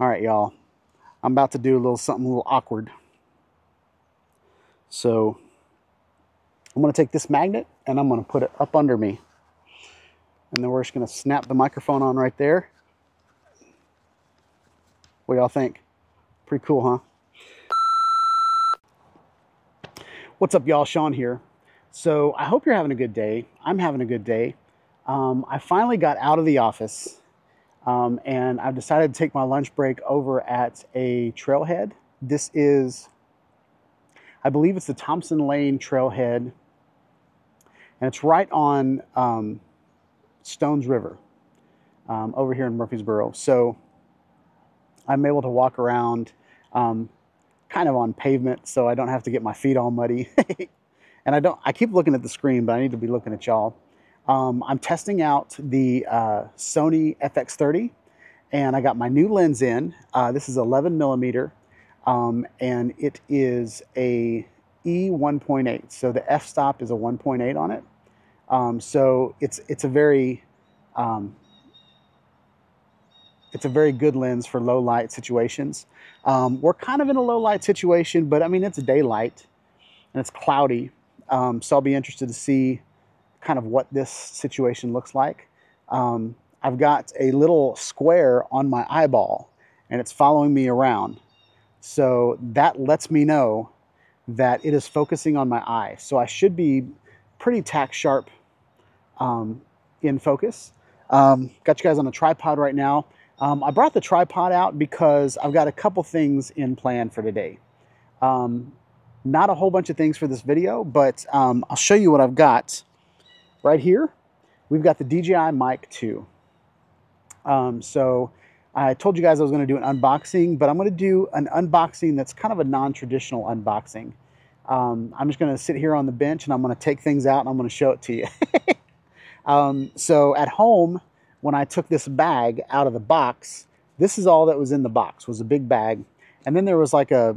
All right, y'all, I'm about to do something a little awkward. So I'm gonna take this magnet and I'm gonna put it up under me. And then we're just gonna snap the microphone on right there. What y'all think? Pretty cool, huh? What's up, y'all? Sean here. So I hope you're having a good day. I'm having a good day. I finally got out of the office. And I've decided to take my lunch break over at a trailhead. This is, I believe it's the Thompson Lane Trailhead, and it's right on Stones River over here in Murfreesboro. So I'm able to walk around kind of on pavement, so I don't have to get my feet all muddy. And I keep looking at the screen, but I need to be looking at y'all. I'm testing out the Sony FX30, and I got my new lens in. This is 11mm, and it is a E1.8. So the f-stop is a 1.8 on it. So it's a very good lens for low light situations. We're kind of in a low light situation, but I mean it's daylight and it's cloudy. So I'll be interested to see kind of what this situation looks like. I've got a little square on my eyeball and it's following me around. So that lets me know that it is focusing on my eye. So I should be pretty tack sharp in focus. Got you guys on a tripod right now. I brought the tripod out because I've got a couple things in plan for today. Not a whole bunch of things for this video, but I'll show you what I've got. Right here, we've got the DJI Mic 2. So I told you guys I was gonna do an unboxing, but I'm gonna do an unboxing that's kind of a non-traditional unboxing. I'm just gonna sit here on the bench and I'm gonna take things out and I'm gonna show it to you. So at home, when I took this bag out of the box, this is all that was in the box, was a big bag. And then there was like a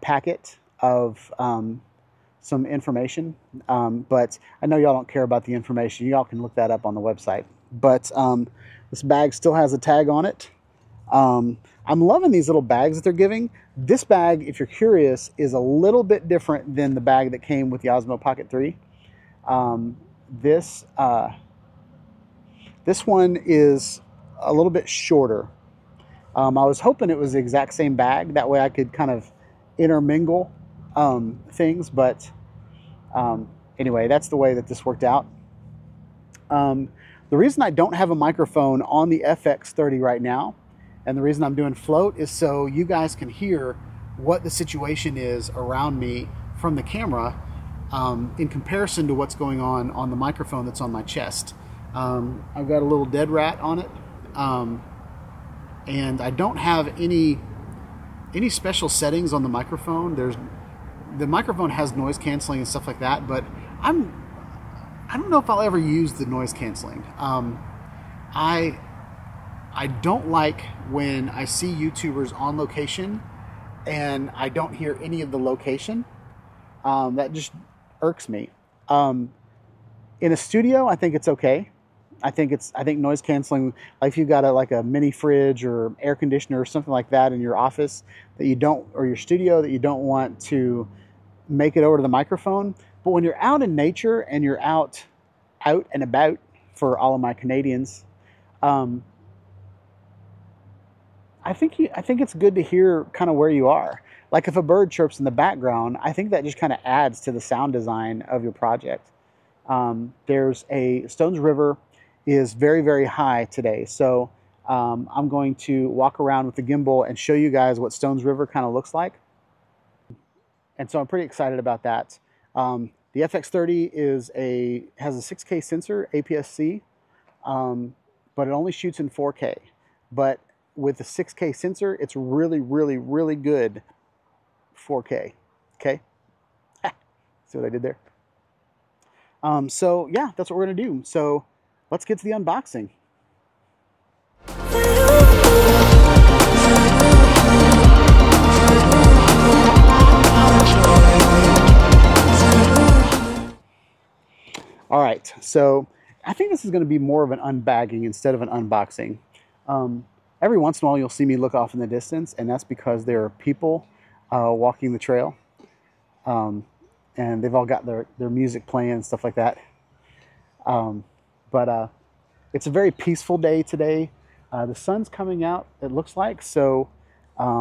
packet of, some information, but I know y'all don't care about the information. Y'all can look that up on the website. But this bag still has a tag on it. I'm loving these little bags that they're giving. This bag, if you're curious, is a little bit different than the bag that came with the Osmo Pocket 3. This one is a little bit shorter. I was hoping it was the exact same bag. That way I could kind of intermingle things, but anyway, that's the way that this worked out. The reason I don't have a microphone on the FX30 right now, and the reason I'm doing float, is so you guys can hear what the situation is around me from the camera in comparison to what's going on the microphone that's on my chest. I've got a little dead rat on it, and I don't have any special settings on the microphone. The microphone has noise canceling and stuff like that, but I don't know if I'll ever use the noise canceling. I don't like when I see YouTubers on location and I don't hear any of the location. That just irks me. In a studio, I think it's okay. I think noise canceling, like if you've got like a mini fridge or air conditioner or something like that in your office that you don't, or your studio that you don't want to make it over to the microphone. But when you're out in nature and you're out and about, for all of my Canadians, I think it's good to hear kind of where you are. Like if a bird chirps in the background, I think that just kind of adds to the sound design of your project. There's a Stones River is very, very high today. So I'm going to walk around with the gimbal and show you guys what Stones River kind of looks like. And so I'm pretty excited about that. The FX30 has a 6K sensor, APS-C, but it only shoots in 4K. But with the 6K sensor, it's really, really, really good 4K. Okay? See what I did there? So yeah, that's what we're gonna do. So let's get to the unboxing. All right, so I think this is going to be more of an unbagging instead of an unboxing. Every once in a while, you'll see me look off in the distance, and that's because there are people walking the trail, and they've all got their music playing and stuff like that. But it's a very peaceful day today. The sun's coming out, it looks like, so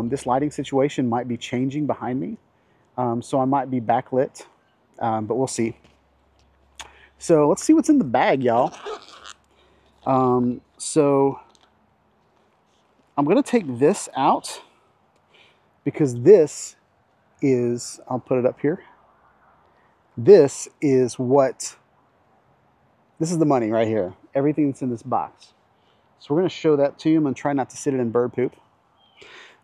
this lighting situation might be changing behind me. So I might be backlit, but we'll see. So let's see what's in the bag, y'all. So I'm gonna take this out because this is, I'll put it up here. This is the money right here. Everything that's in this box. So we're gonna show that to you. I'm gonna try not to sit it in bird poop.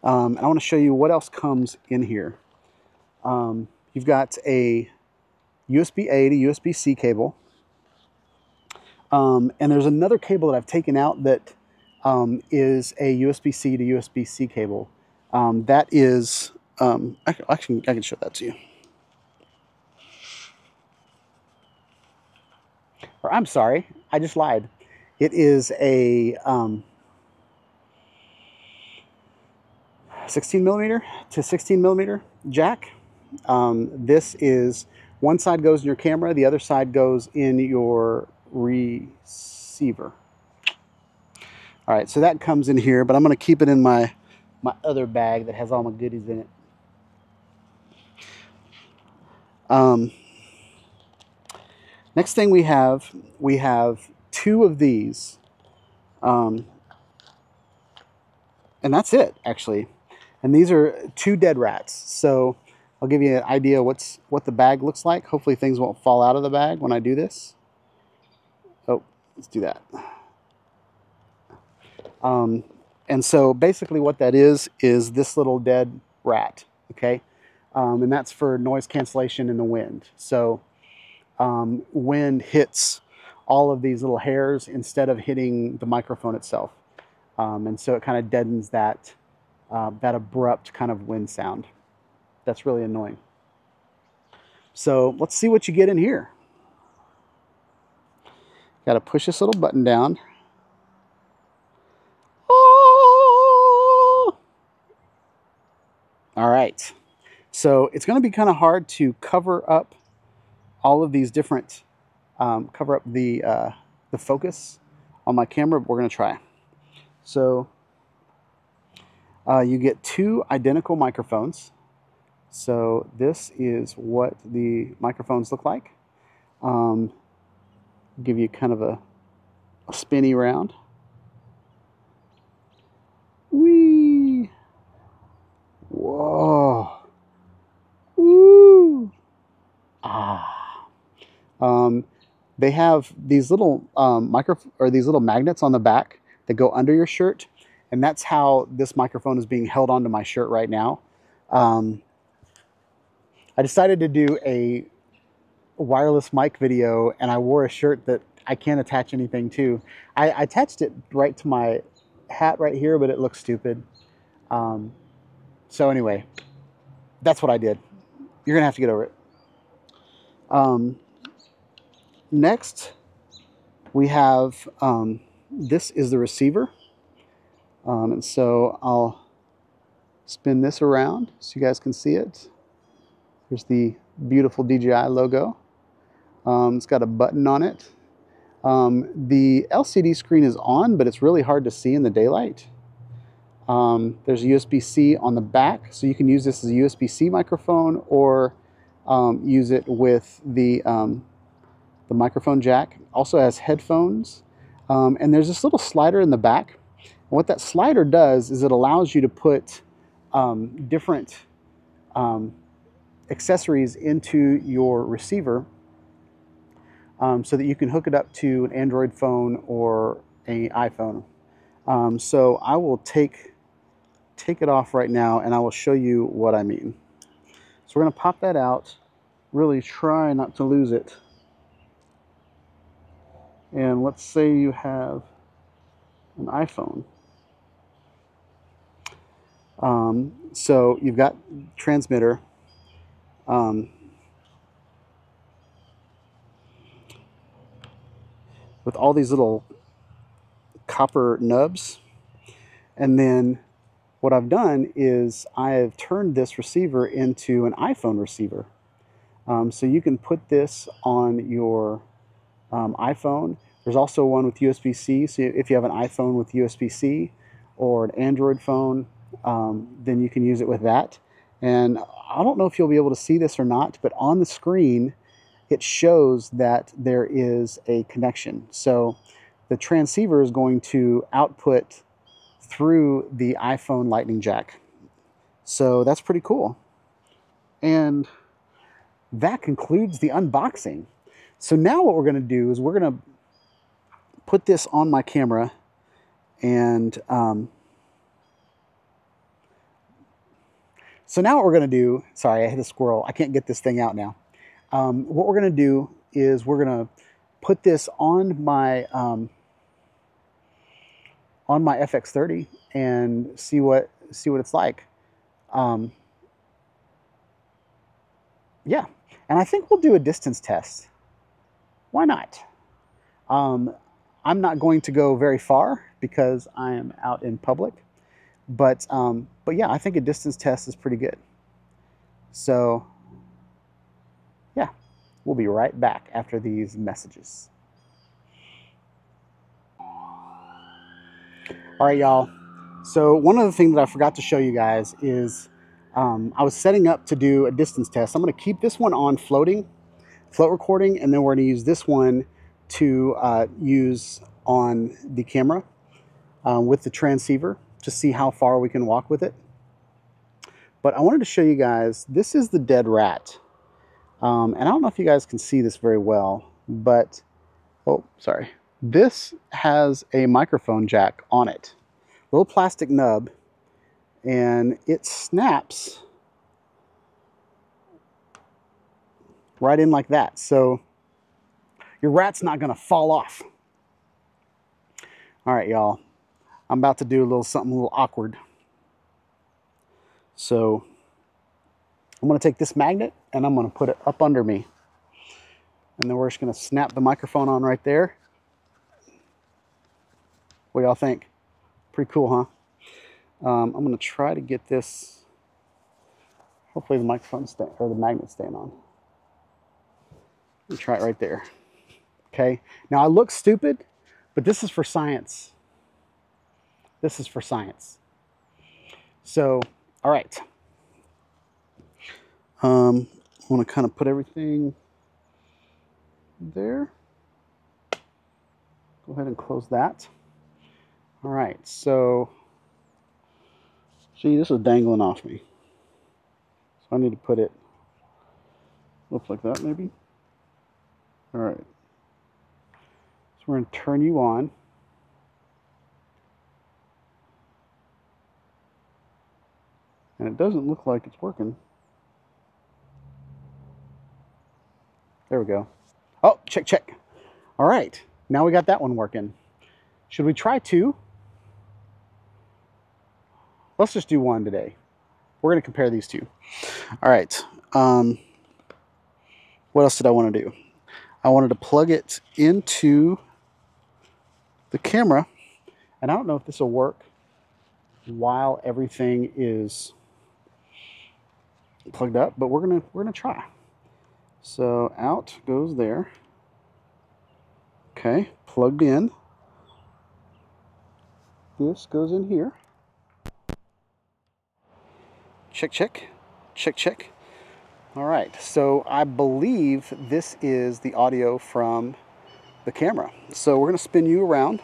And I wanna show you what else comes in here. You've got a USB-A to USB-C cable. And there's another cable that I've taken out that is a USB-C to USB-C cable. That is, actually I can show that to you. Or I'm sorry, I just lied. It is a 16 millimeter to 16 millimeter jack. This is, one side goes in your camera, the other side goes in your receiver. All right, so that comes in here, but I'm gonna keep it in my other bag that has all my goodies in it. Next thing we have two of these. And that's it, actually. And these are two dead rats. So I'll give you an idea what the bag looks like. Hopefully things won't fall out of the bag when I do this. Oh, let's do that. And so basically what that is this little dead rat, okay? And that's for noise cancellation in the wind. So wind hits all of these little hairs instead of hitting the microphone itself. And so it kind of deadens that, that abrupt kind of wind sound. That's really annoying. So let's see what you get in here. Got to push this little button down. Oh! All right. So it's going to be kind of hard to cover up all of these different, cover up the focus on my camera, but we're going to try. So you get two identical microphones. So this is what the microphones look like. Give you kind of a spinny round. Whee! Whoa! Woo! Ah! They have these little magnets on the back that go under your shirt, and that's how this microphone is being held onto my shirt right now. I decided to do a wireless mic video, and I wore a shirt that I can't attach anything to. I attached it right to my hat right here, but it looks stupid. So anyway, that's what I did. You're gonna have to get over it. Next, we have, this is the receiver. And so I'll spin this around so you guys can see it. There's the beautiful DJI logo. It's got a button on it. The LCD screen is on, but it's really hard to see in the daylight. There's a USB-C on the back, so you can use this as a USB-C microphone or use it with the microphone jack. Also has headphones. And there's this little slider in the back. And what that slider does is it allows you to put different accessories into your receiver so that you can hook it up to an Android phone or an iPhone. So I will take it off right now, and I will show you what I mean. So we're going to pop that out, really try not to lose it. And let's say you have an iPhone. So you've got transmitter. With all these little copper nubs, And then what I've done is I have turned this receiver into an iPhone receiver. So you can put this on your iPhone. There's also one with USB-C, so if you have an iPhone with USB-C or an Android phone, then you can use it with that. And I don't know if you'll be able to see this or not, but on the screen, it shows that there is a connection. So the transceiver is going to output through the iPhone Lightning jack. So that's pretty cool. And that concludes the unboxing. So now what we're going to do is we're going to put this on my camera and so now what we're going to do, sorry, I hit a squirrel. I can't get this thing out now. What we're going to do is we're going to put this on my FX30 and see what it's like. Yeah, and I think we'll do a distance test. Why not? I'm not going to go very far because I am out in public, but yeah, I think a distance test is pretty good. So yeah, we'll be right back after these messages. All right, y'all. So one other thing that I forgot to show you guys is I was setting up to do a distance test. I'm going to keep this one on float recording, and then we're going to use this one to use on the camera with the transceiver to see how far we can walk with it. But I wanted to show you guys, this is the dead rat. And I don't know if you guys can see this very well, but, oh, sorry. This has a microphone jack on it, a little plastic nub, and it snaps right in like that. So your rat's not gonna fall off. All right, y'all. I'm about to do a little something a little awkward. So I'm gonna take this magnet and I'm gonna put it up under me. And then we're just gonna snap the microphone on right there. What do y'all think? Pretty cool, huh? I'm gonna try to get this. Hopefully the microphone stand or the magnet's staying on. Let me try it right there. Okay. Now I look stupid, but this is for science. This is for science. So, all right. I want to kind of put everything there. Go ahead and close that. All right, so, see, this is dangling off me. So I need to put it, looks like that maybe. All right, so we're gonna turn you on. And it doesn't look like it's working. There we go. Oh, check, check. All right, now we got that one working. Should we try two? Let's just do one today. We're going to compare these two. All right. What else did I want to do? I wanted to plug it into the camera. And I don't know if this will work while everything is plugged up, but we're going to try. So out goes there. Okay, plugged in. This goes in here. Check, check, check, check. All right, so I believe this is the audio from the camera. So we're gonna spin you around.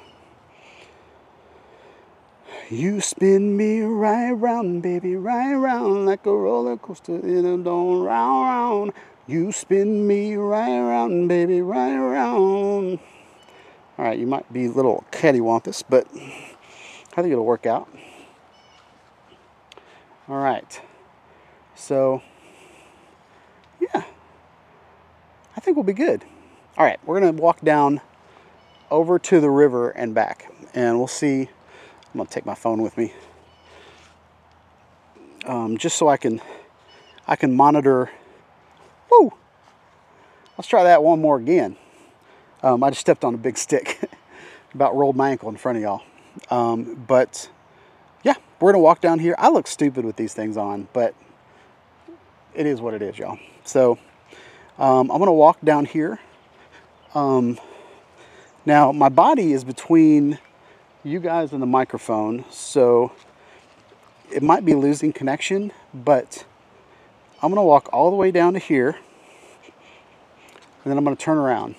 You spin me right round, baby, right round, like a roller coaster in a dome, round, round. You spin me right round, baby, right round. All right, you might be a little cattywampus, but I think it'll work out. All right. So, yeah. I think we'll be good. All right. We're going to walk down over to the river and back. And we'll see. I'm going to take my phone with me. Just so I can monitor. Woo! Let's try that one more again. I just stepped on a big stick. About rolled my ankle in front of y'all. But We're gonna walk down here. I look stupid with these things on, but it is what it is, y'all. So I'm gonna walk down here. Now my body is between you guys and the microphone, so it might be losing connection, but I'm gonna walk all the way down to here, and then I'm gonna turn around.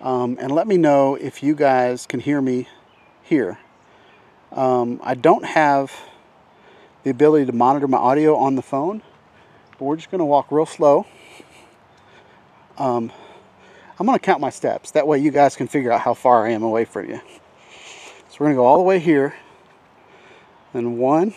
And let me know if you guys can hear me here. I don't have the ability to monitor my audio on the phone, but we're just gonna walk real slow. I'm gonna count my steps. That way you guys can figure out how far I am away from you. So we're gonna go all the way here. Then 1,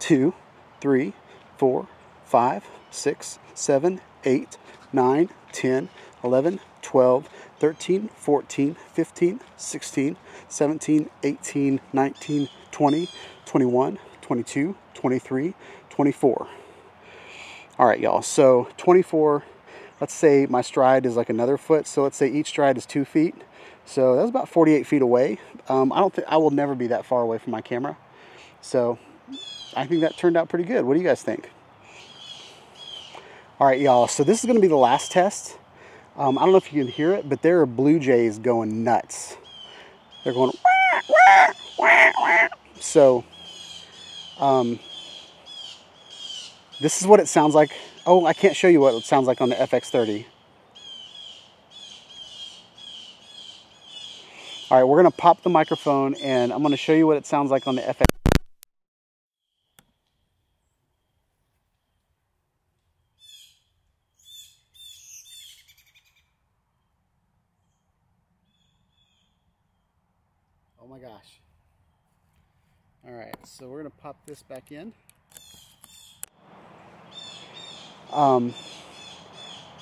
2, 3, 4, 5, 6, 7, 8, 9, 10, 11, 12, 13, 14, 15, 16, 17, 18, 19, 20, 21, 22, 23, 24. All right, y'all, so 24, let's say my stride is like another foot, so let's say each stride is 2 feet. So that's about 48 feet away. I will never be that far away from my camera. So I think that turned out pretty good. What do you guys think? All right, y'all, so this is gonna be the last test. I don't know if you can hear it, but there are blue jays going nuts. They're going wah, wah, wah, wah. So this is what it sounds like. Oh, I can't show you what it sounds like on the FX30. All right, we're gonna pop the microphone and I'm gonna show you what it sounds like on the FX30. Oh my gosh. All right, so we're gonna pop this back in.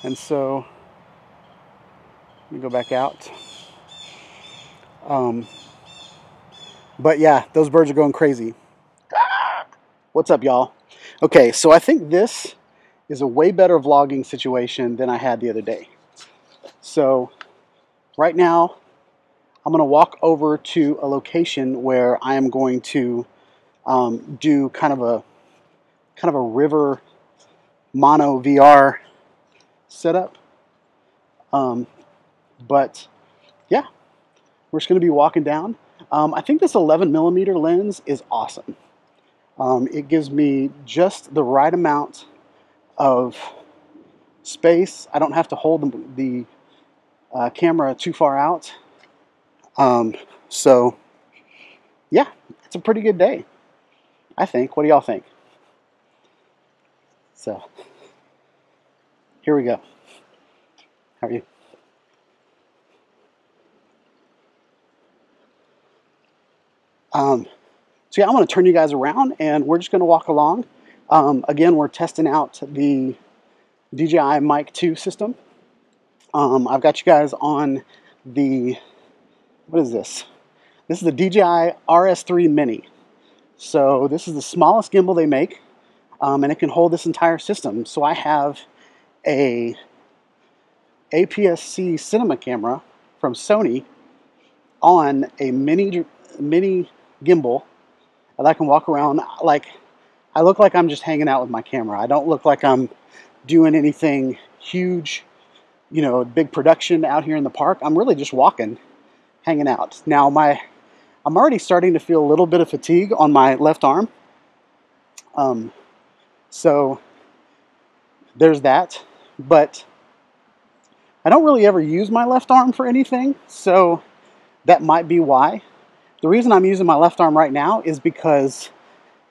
And so let me go back out. But yeah, those birds are going crazy. What's up, y'all? Okay, so I think this is a way better vlogging situation than I had the other day. So right now, I'm gonna walk over to a location where I am going to do kind of a river mono VR setup. But yeah, we're just gonna be walking down. I think this 11mm lens is awesome. It gives me just the right amount of space. I don't have to hold the camera too far out. So yeah, it's a pretty good day, I think. What do y'all think? So here we go. How are you? So yeah, I'm going to turn you guys around and we're just going to walk along. Again, we're testing out the DJI Mic 2 system. I've got you guys on the, what is this? This is the DJI RS3 Mini. So this is the smallest gimbal they make, and it can hold this entire system. So I have a APS-C cinema camera from Sony on a mini gimbal that I can walk around like, I look like I'm just hanging out with my camera. I don't look like I'm doing anything huge, you know, big production out here in the park. I'm really just walking, hanging out. Now I'm already starting to feel a little bit of fatigue on my left arm. So there's that, but I don't really ever use my left arm for anything. So that might be why. The reason I'm using my left arm right now is because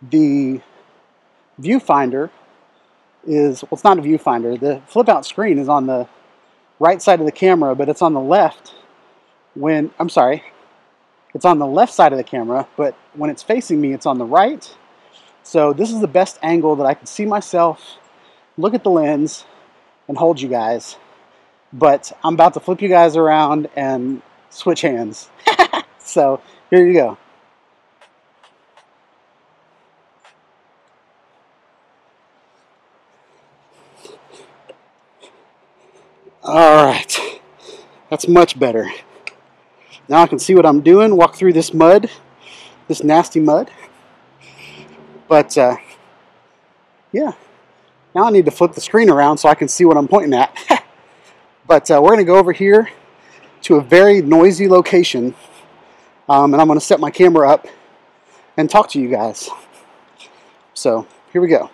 the viewfinder is, well, it's not a viewfinder. The flip out screen is on the right side of the camera, but it's on the left. When, I'm sorry, it's on the left side of the camera, but when it's facing me, it's on the right. So this is the best angle that I can see myself, look at the lens, and hold you guys. But I'm about to flip you guys around and switch hands. So here you go. All right, that's much better. Now I can see what I'm doing, walk through this mud, this nasty mud. But yeah, now I need to flip the screen around so I can see what I'm pointing at. But we're going to go over here to a very noisy location, and I'm going to set my camera up and talk to you guys. So here we go.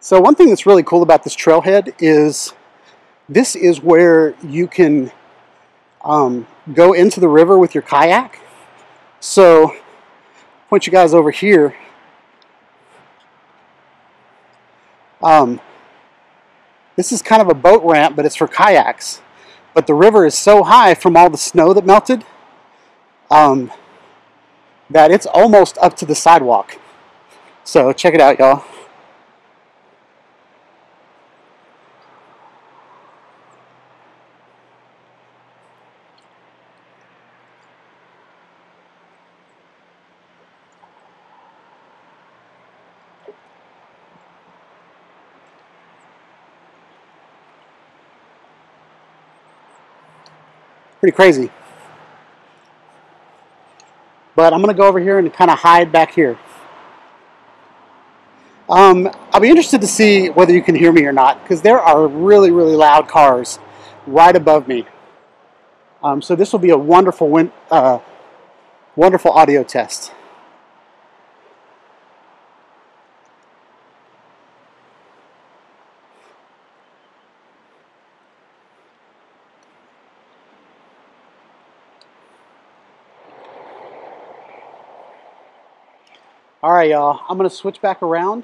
So one thing that's really cool about this trailhead is this is where you can go into the river with your kayak. So point you guys over here. This is kind of a boat ramp, but it's for kayaks. But the river is so high from all the snow that melted that it's almost up to the sidewalk. So check it out, y'all. Pretty crazy. But I'm going to go over here and kind of hide back here. I'll be interested to see whether you can hear me or not, because there are really, really loud cars right above me. So this will be a wonderful, wonderful audio test. All right, y'all, I'm going to switch back around,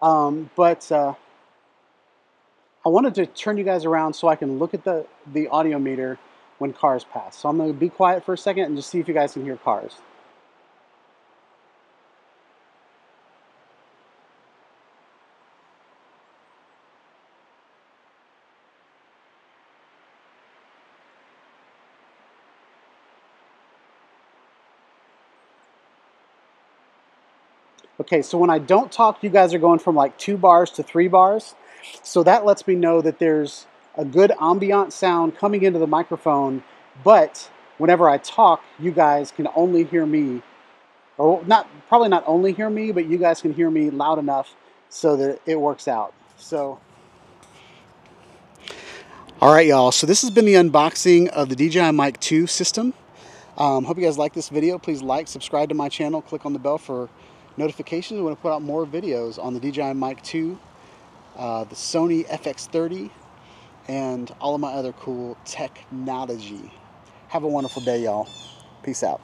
but I wanted to turn you guys around so I can look at the audio meter when cars pass. So I'm going to be quiet for a second and just see if you guys can hear cars. Okay, so when I don't talk, you guys are going from like 2 bars to 3 bars. So that lets me know that there's a good ambient sound coming into the microphone, but whenever I talk, you guys can only hear me, or probably not only hear me, but you guys can hear me loud enough so that it works out. So, all right, y'all. So this has been the unboxing of the DJI Mic 2 system. Hope you guys like this video. Please like, subscribe to my channel, click on the bell for notifications. We're going to put out more videos on the DJI Mic 2, the Sony FX30, and all of my other cool technology. Have a wonderful day, y'all. Peace out.